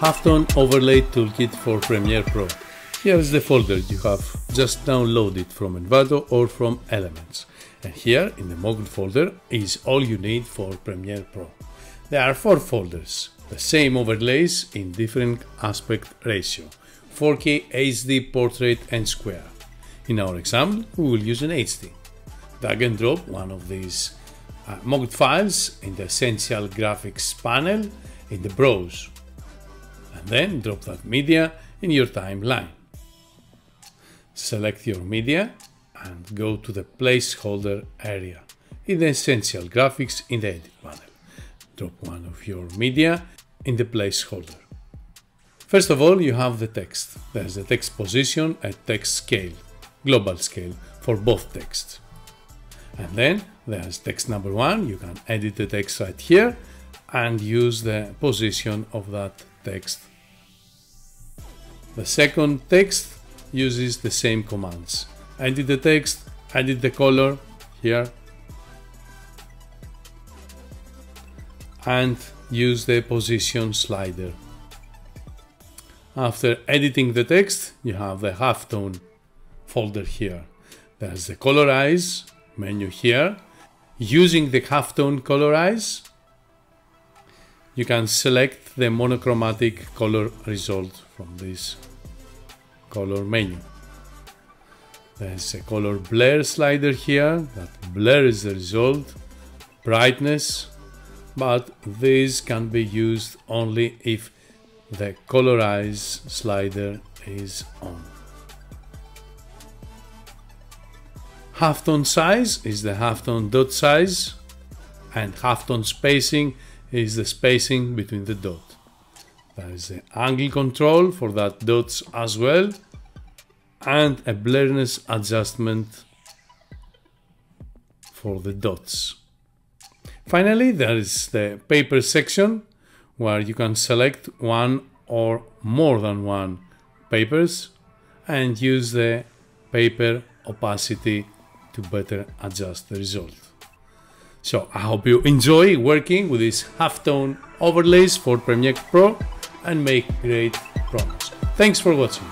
Halftone Overlay Toolkit for Premiere Pro. Here is the folder you have just downloaded from Envato or from Elements. And here, in the Mogul folder, is all you need for Premiere Pro. There are 4 folders, the same overlays in different aspect ratio, 4K, HD, Portrait and Square. In our example, we will use an HD. Drag and drop one of these Mogul files in the Essential Graphics panel in the Browse. And then drop that media in your timeline. Select your media and go to the placeholder area in the Essential Graphics in the Edit panel. Drop one of your media in the placeholder. First of all, you have the text. There's the text position and text scale, global scale for both texts. And then there's text number 1. You can edit the text right here and use the position of that text. The second text uses the same commands. Edit the text, edit the color here, and use the position slider. After editing the text, you have the Halftone folder here. There's the Colorize menu here. Using the Halftone Colorize, you can select the monochromatic color result from this color menu. There's a color blur slider here that blurs the result, brightness, but this can be used only if the colorize slider is on. Halftone size is the halftone dot size, and halftone spacing is the spacing between the dot. There is the angle control for that dots as well, and a blurriness adjustment for the dots. Finally, there is the paper section where you can select one or more than one papers and use the paper opacity to better adjust the result. So I hope you enjoy working with these halftone overlays for Premiere Pro and make great progress. Thanks for watching.